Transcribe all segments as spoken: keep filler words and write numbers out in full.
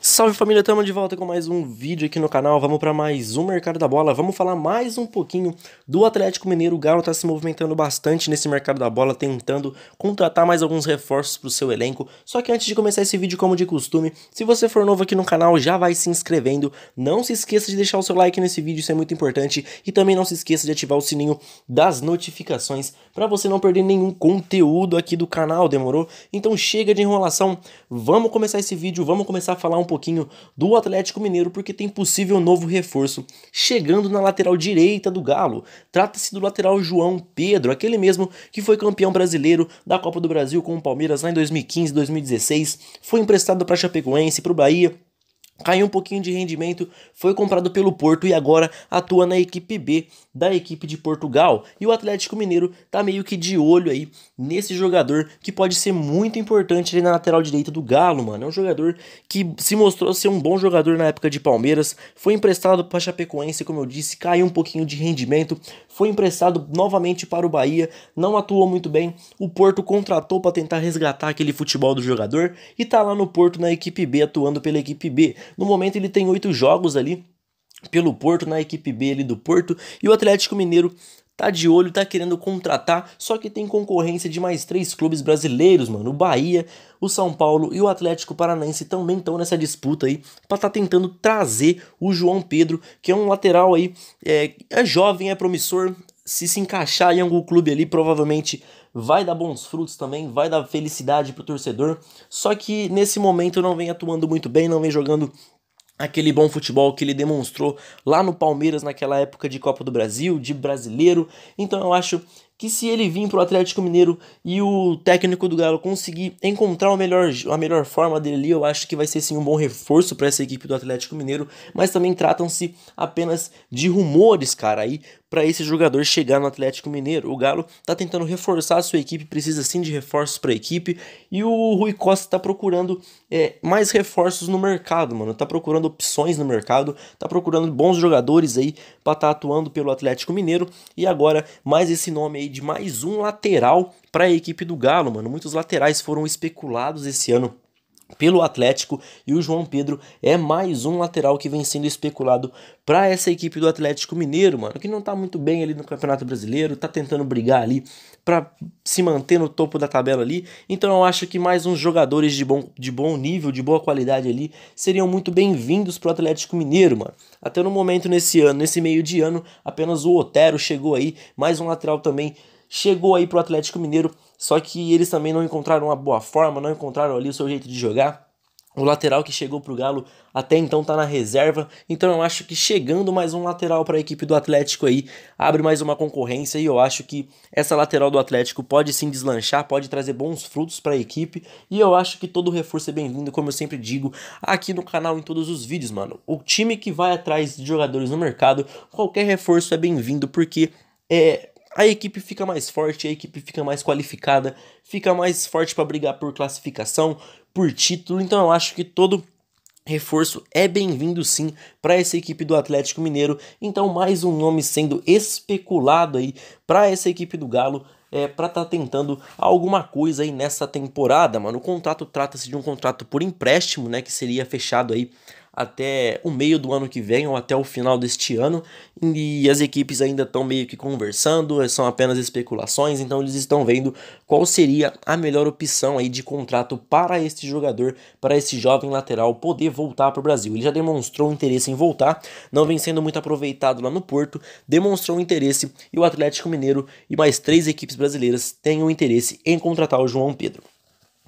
Salve família, estamos de volta com mais um vídeo aqui no canal, vamos para mais um Mercado da Bola, vamos falar mais um pouquinho do Atlético Mineiro. O Galo está se movimentando bastante nesse Mercado da Bola, tentando contratar mais alguns reforços para o seu elenco. Só que antes de começar esse vídeo, como de costume, se você for novo aqui no canal, já vai se inscrevendo, não se esqueça de deixar o seu like nesse vídeo, isso é muito importante, e também não se esqueça de ativar o sininho das notificações para você não perder nenhum conteúdo aqui do canal, demorou? Então chega de enrolação, vamos começar esse vídeo, vamos começar a falar um Um pouquinho do Atlético Mineiro, porque tem possível novo reforço chegando na lateral direita do Galo. Trata-se do lateral João Pedro, aquele mesmo que foi campeão brasileiro da Copa do Brasil com o Palmeiras lá em dois mil e quinze, dois mil e dezesseis, foi emprestado para Chapecoense, para o Bahia, caiu um pouquinho de rendimento, foi comprado pelo Porto e agora atua na equipe B da equipe de Portugal. E o Atlético Mineiro tá meio que de olho aí nesse jogador que pode ser muito importante ali na lateral direita do Galo, mano. É um jogador que se mostrou ser um bom jogador na época de Palmeiras, foi emprestado para Chapecoense, como eu disse, caiu um pouquinho de rendimento, foi emprestado novamente para o Bahia, não atuou muito bem, o Porto contratou para tentar resgatar aquele futebol do jogador e tá lá no Porto na equipe B, atuando pela equipe B. No momento ele tem oito jogos ali pelo Porto, na equipe B ali do Porto, e o Atlético Mineiro tá de olho, tá querendo contratar, só que tem concorrência de mais três clubes brasileiros, mano. O Bahia, o São Paulo e o Atlético Paranaense também estão nessa disputa aí pra tá tentando trazer o João Pedro, que é um lateral aí, é, é jovem, é promissor. Se se encaixar em algum clube ali, provavelmente vai dar bons frutos também, vai dar felicidade pro torcedor. Só que nesse momento não vem atuando muito bem, não vem jogando aquele bom futebol que ele demonstrou lá no Palmeiras naquela época de Copa do Brasil, de brasileiro. Então eu acho que se ele vir pro Atlético Mineiro e o técnico do Galo conseguir encontrar o melhor, a melhor forma dele ali, eu acho que vai ser sim um bom reforço para essa equipe do Atlético Mineiro, mas também tratam-se apenas de rumores, cara, aí para esse jogador chegar no Atlético Mineiro. O Galo tá tentando reforçar a sua equipe, precisa sim de reforços para a equipe, e o Rui Costa tá procurando é, mais reforços no mercado, mano, tá procurando opções no mercado, tá procurando bons jogadores aí para tá atuando pelo Atlético Mineiro, e agora mais esse nome aí de mais um lateral para a equipe do Galo, mano. Muitos laterais foram especulados esse ano pelo Atlético, e o João Pedro é mais um lateral que vem sendo especulado para essa equipe do Atlético Mineiro, mano, que não tá muito bem ali no Campeonato Brasileiro, tá tentando brigar ali para se manter no topo da tabela ali. Então eu acho que mais uns jogadores de bom, de bom nível, de boa qualidade ali, seriam muito bem-vindos pro Atlético Mineiro, mano. Até no momento, nesse ano, nesse meio de ano, apenas o Otero chegou aí, mais um lateral também chegou aí pro Atlético Mineiro, só que eles também não encontraram uma boa forma, não encontraram ali o seu jeito de jogar. O lateral que chegou pro Galo até então tá na reserva, então eu acho que chegando mais um lateral para a equipe do Atlético aí, abre mais uma concorrência, e eu acho que essa lateral do Atlético pode sim deslanchar, pode trazer bons frutos para a equipe, e eu acho que todo reforço é bem-vindo, como eu sempre digo aqui no canal em todos os vídeos, mano. O time que vai atrás de jogadores no mercado, qualquer reforço é bem-vindo, porque é... a equipe fica mais forte, a equipe fica mais qualificada, fica mais forte para brigar por classificação, por título. Então eu acho que todo reforço é bem-vindo sim para essa equipe do Atlético Mineiro. Então mais um nome sendo especulado aí para essa equipe do Galo, é, para tá tentando alguma coisa aí nessa temporada, mano. O contrato trata-se de um contrato por empréstimo, né, que seria fechado aí até o meio do ano que vem ou até o final deste ano, e as equipes ainda estão meio que conversando, são apenas especulações, então eles estão vendo qual seria a melhor opção aí de contrato para este jogador, para esse jovem lateral poder voltar para o Brasil. Ele já demonstrou interesse em voltar, não vem sendo muito aproveitado lá no Porto, demonstrou interesse, e o Atlético Mineiro e mais três equipes brasileiras têm o interesse em contratar o João Pedro.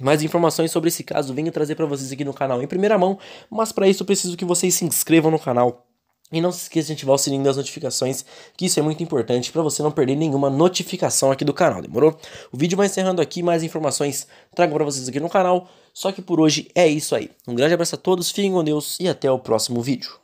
Mais informações sobre esse caso venho trazer para vocês aqui no canal em primeira mão, mas para isso eu preciso que vocês se inscrevam no canal. E não se esqueça de ativar o sininho das notificações, que isso é muito importante para você não perder nenhuma notificação aqui do canal, demorou? O vídeo vai encerrando aqui, mais informações trago para vocês aqui no canal, só que por hoje é isso aí. Um grande abraço a todos, fiquem com Deus e até o próximo vídeo.